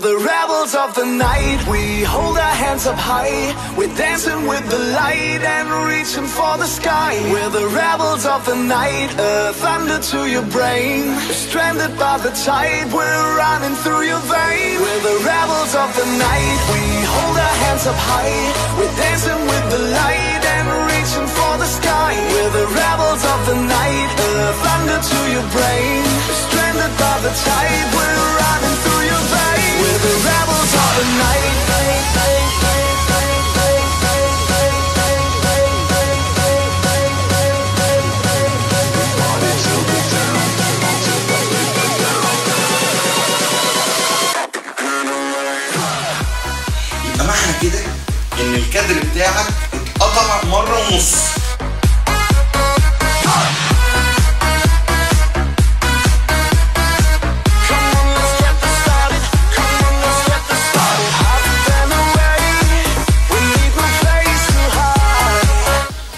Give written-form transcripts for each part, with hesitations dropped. The rebels of the night, we hold our hands up high. We're dancing with the light and reaching for the sky. We're the rebels of the night, a thunder to your brain. Stranded by the tide, we're running through your veins. We're the rebels of the night, we hold our hands up high. We're dancing with the light and reaching for the sky. We're the rebels of the night, a thunder to your brain. Stranded by the tide, we're running through your veins. We're the rebels of the night. يبقى معنى كده إن الكادر بتاعك اتقطع مرة ونص.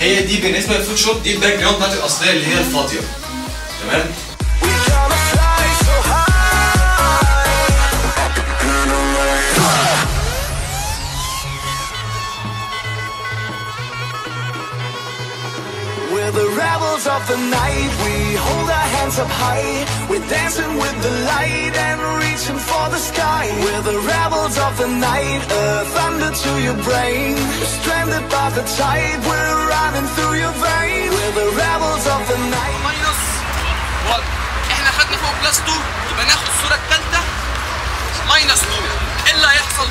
هي دي بالنسبه للفوتوشوب، دي الباك جراوند بتاعت الاصليه اللي هي الفاضيه. تمام؟ Of the night, we hold our hands up high. We're dancing with the light and reaching for the sky. We're the rebels of the night, a thunder to your brain. Stranded by the tide, we're running through your veins. We're the rebels of the night. -1 احنا خدنا فوق بلس 2، يبقى ناخد الصوره الثالثه -2. ايه اللي هيحصل؟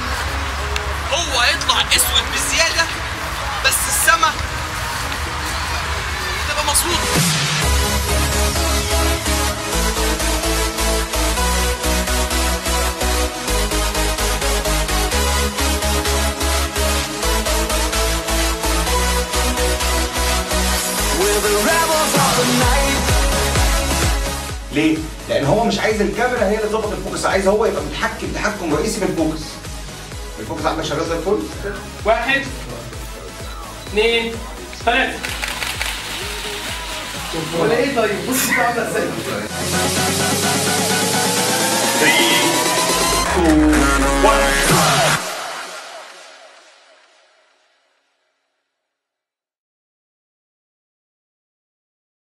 هو هيطلع اسود بزياده، بس السما ليه؟ لأن هو مش عايز الكاميرا هي اللي تظبط الفوكس، عايز هو يبقى متحكم تحكم رئيسي في الفوكس. الفوكس عندك شغال زي الفل. 1 2 3 ولا ايه طيب؟ بص دي عامله ازاي؟ 3 2 1